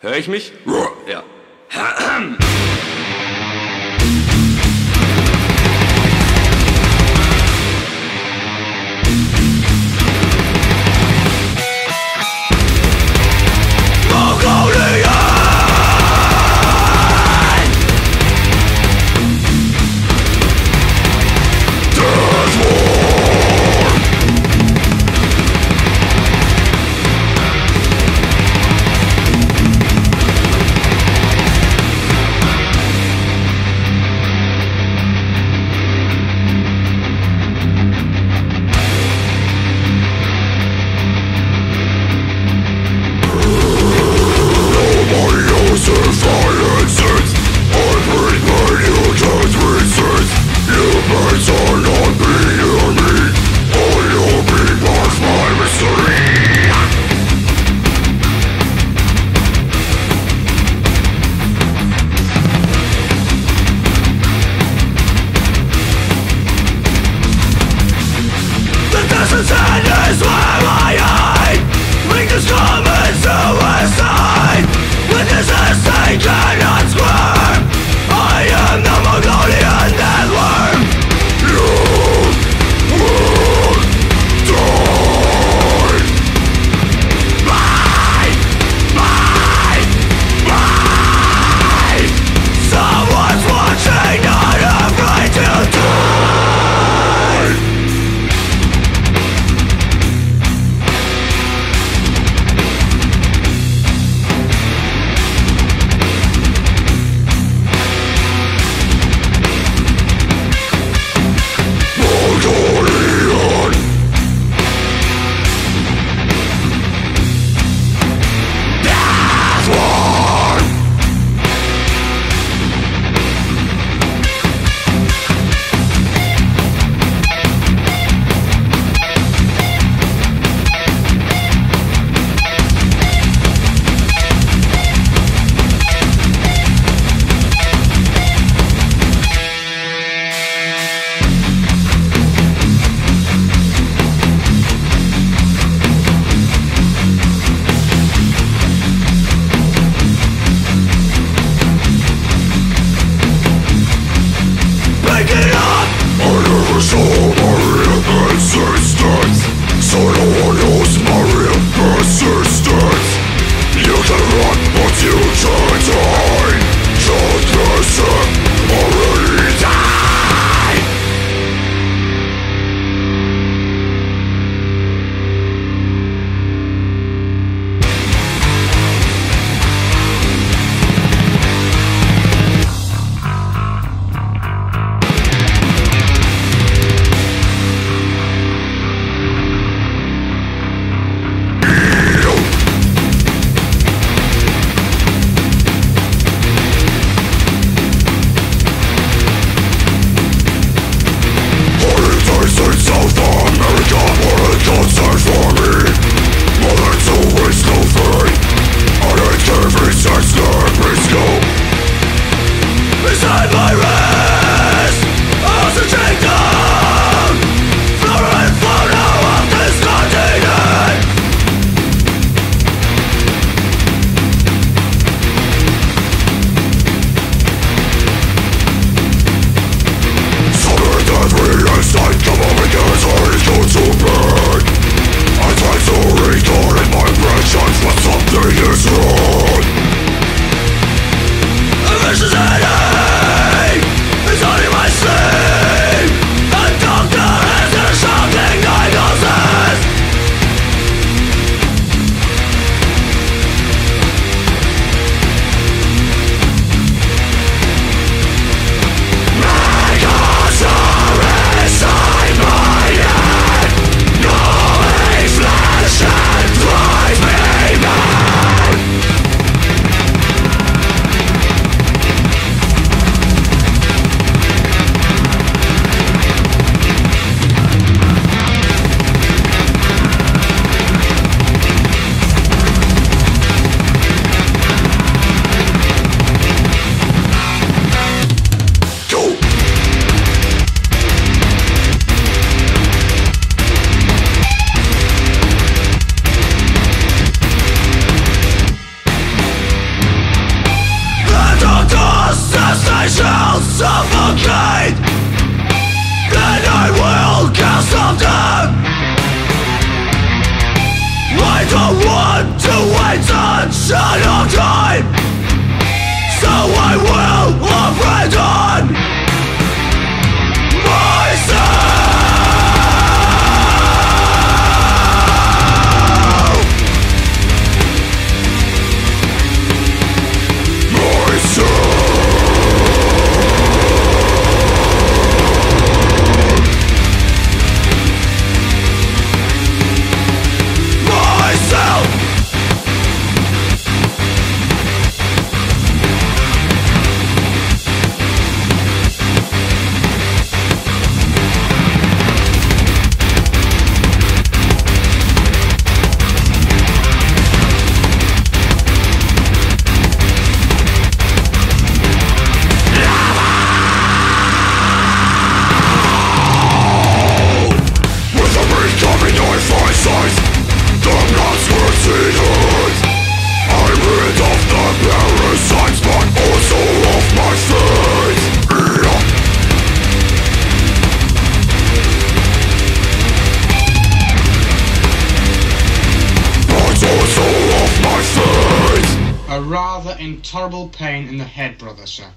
Hör ich mich? Ja. shall suffocate, then I will cast off them. I don't want to wait such a long time, so I will abandon myself. A rather intolerable pain in the head, brother, sir.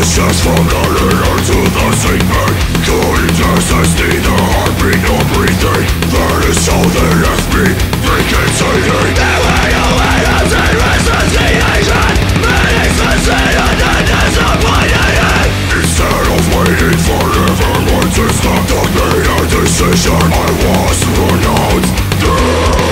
Just from the leader to the sick man, couldn't access neither heartbeat nor breathing. That is how they left me, vacating. They went away from the resuscitation, but explicit and undisappointed. Instead of waiting forever, once it's not done, made a decision. I was pronounced dead.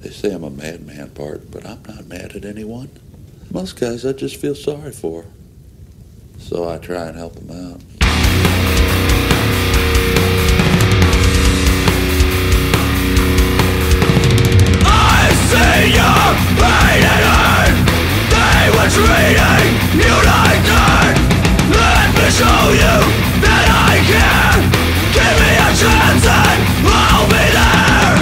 They say I'm a madman, pardon, but I'm not mad at anyone. Most guys I just feel sorry for, so I try and help them out. I see your pain and hurt. They were treating you like dirt. Let me show you that I care. Give me a chance and I'll be there.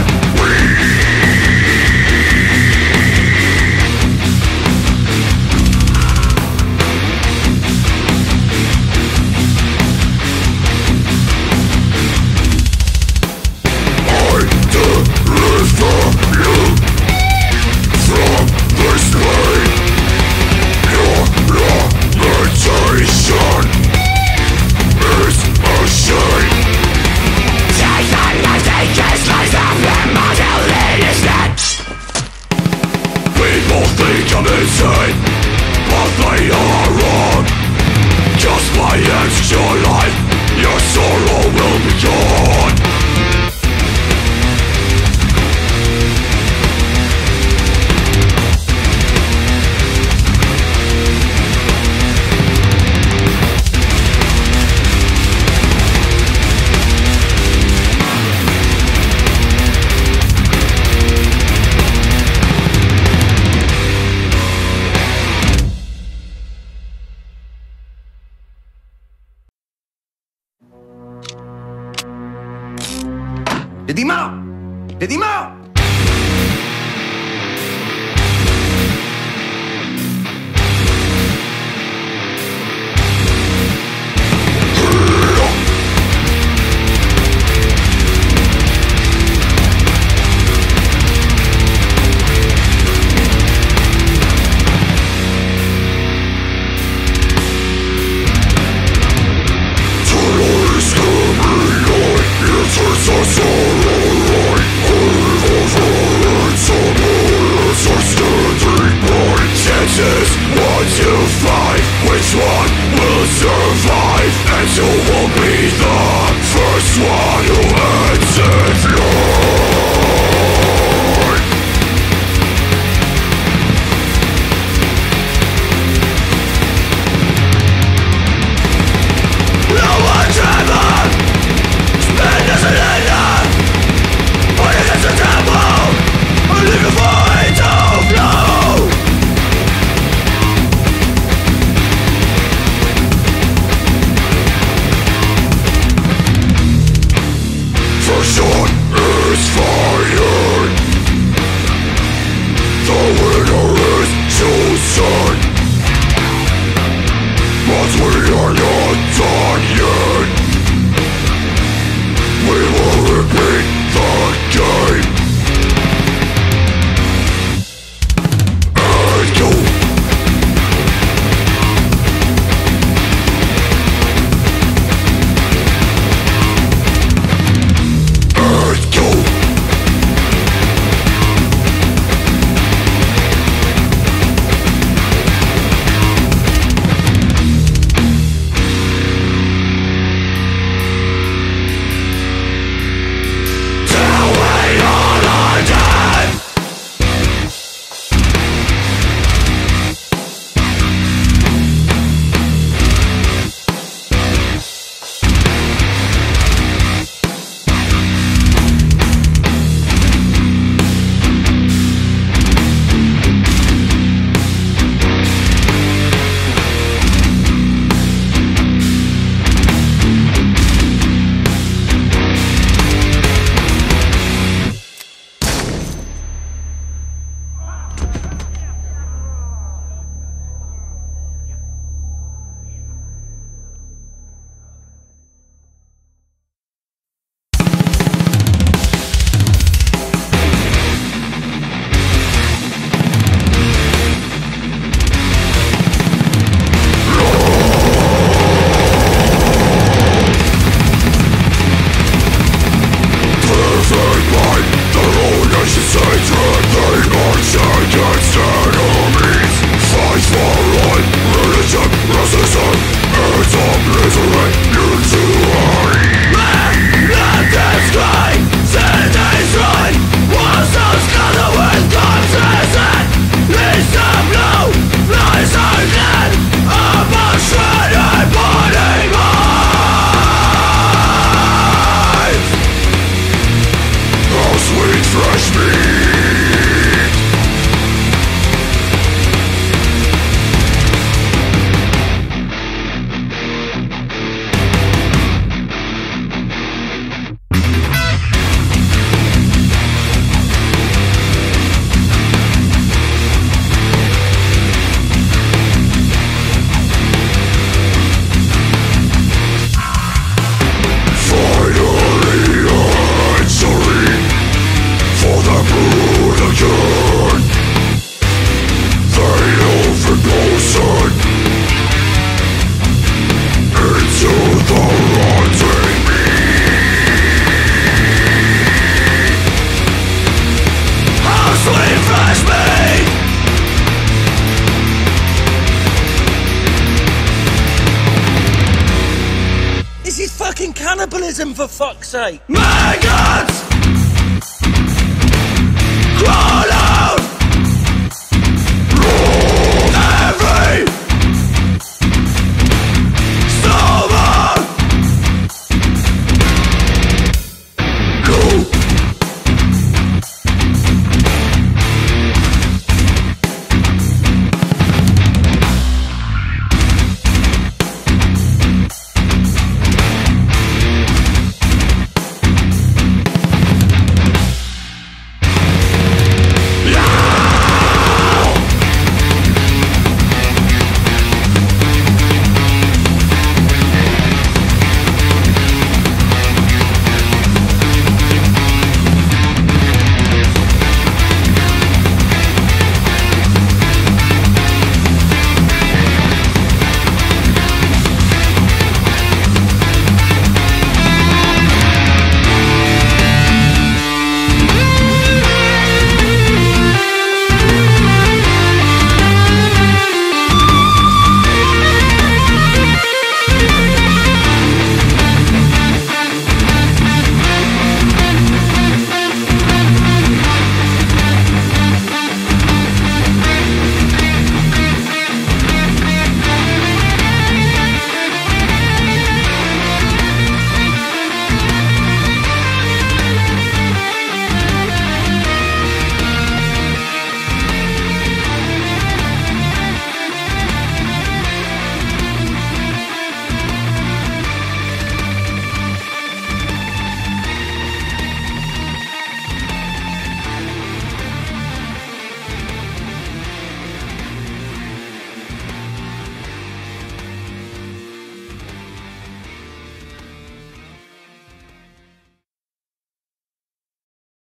fucking cannibalism, for fuck's sake! My gods!